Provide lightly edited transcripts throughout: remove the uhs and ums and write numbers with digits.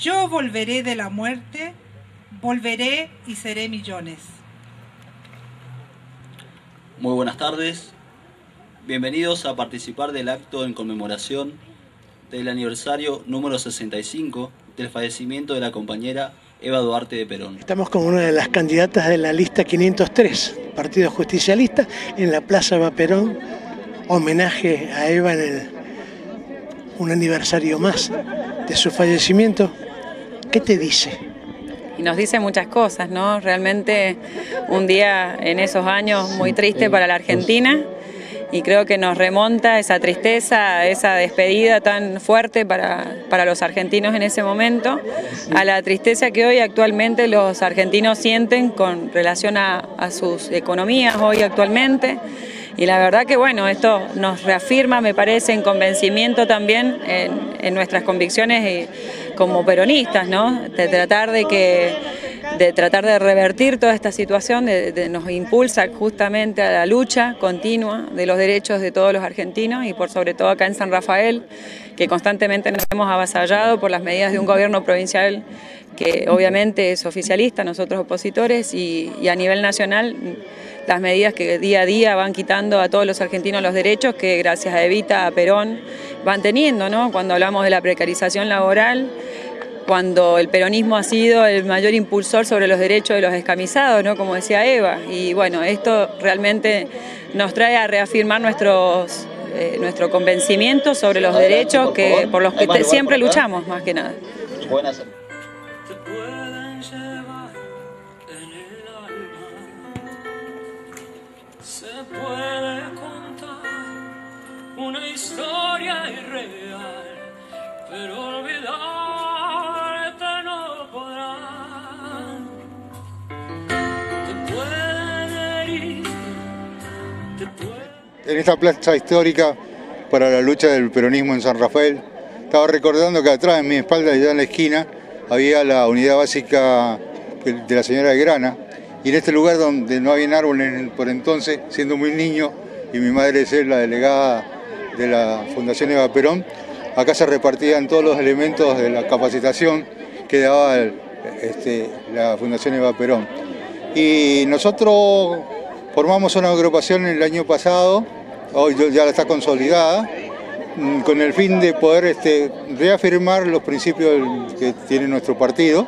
Yo volveré de la muerte, volveré y seré millones. Muy buenas tardes. Bienvenidos a participar del acto en conmemoración del aniversario número 65 del fallecimiento de la compañera Eva Duarte de Perón. Estamos con una de las candidatas de la lista 503, Partido Justicialista, en la Plaza Eva Perón, homenaje a Eva en un aniversario más de su fallecimiento. ¿Qué te dice? Y nos dice muchas cosas, ¿no? Realmente un día en esos años muy triste para la Argentina, y creo que nos remonta esa tristeza, esa despedida tan fuerte para los argentinos en ese momento, a la tristeza que hoy actualmente los argentinos sienten con relación a sus economías hoy actualmente. Y la verdad que bueno, esto nos reafirma, me parece, en convencimiento también, en nuestras convicciones como peronistas, ¿no? De tratar de revertir toda esta situación, nos impulsa justamente a la lucha continua de los derechos de todos los argentinos, y por sobre todo acá en San Rafael, que constantemente nos hemos avasallado por las medidas de un gobierno provincial que obviamente es oficialista, nosotros opositores, y a nivel nacional las medidas que día a día van quitando a todos los argentinos los derechos que gracias a Evita, a Perón, van teniendo, ¿no? Cuando hablamos de la precarización laboral, cuando el peronismo ha sido el mayor impulsor sobre los derechos de los descamisados, ¿no? Como decía Eva. Y bueno, esto realmente nos trae a reafirmar nuestro convencimiento sobre los derechos por los que siempre luchamos, más que nada. Buenas. Se puede contar una historia irreal, pero olvidarte no podrán. Te pueden herir, te pueden... En esta plaza histórica para la lucha del peronismo en San Rafael, estaba recordando que atrás en mi espalda, allá en la esquina, había la unidad básica de la señora de Grana. Y en este lugar donde no había árboles por entonces, siendo muy niño, y mi madre es la delegada de la Fundación Eva Perón, acá se repartían todos los elementos de la capacitación que daba la Fundación Eva Perón. Y nosotros formamos una agrupación el año pasado, hoy ya está consolidada, con el fin de poder reafirmar los principios que tiene nuestro partido,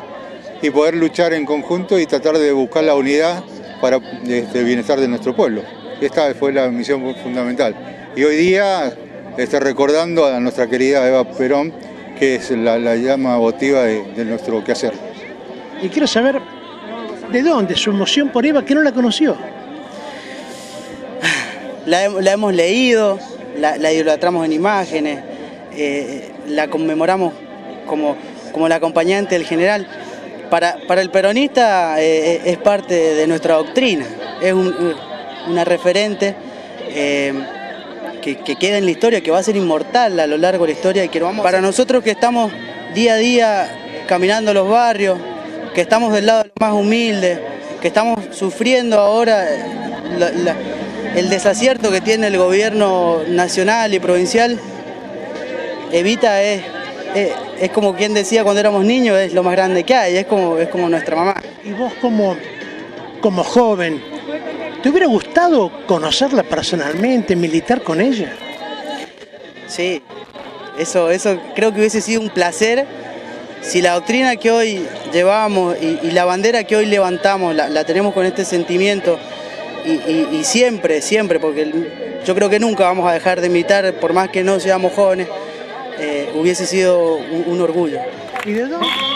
y poder luchar en conjunto y tratar de buscar la unidad para el bienestar de nuestro pueblo. Esta fue la misión fundamental. Y hoy día, recordando a nuestra querida Eva Perón, que es la llama votiva de nuestro quehacer. Y quiero saber, ¿de dónde su emoción por Eva, que no la conoció? La hemos leído, la idolatramos en imágenes, la conmemoramos como la acompañante del general. Para el peronista es parte de nuestra doctrina, es una referente que queda en la historia, que va a ser inmortal a lo largo de la historia. Y que vamos para nosotros que estamos día a día caminando los barrios, que estamos del lado de los más humildes, que estamos sufriendo ahora el desacierto que tiene el gobierno nacional y provincial, Evita es como quien decía cuando éramos niños, es lo más grande que hay, es como nuestra mamá. Y vos como joven, ¿te hubiera gustado conocerla personalmente, militar con ella? Sí, eso creo que hubiese sido un placer si la doctrina que hoy llevamos y la bandera que hoy levantamos la tenemos con este sentimiento y siempre, porque yo creo que nunca vamos a dejar de militar, por más que no seamos jóvenes. Hubiese sido un orgullo. ¿Y de dónde?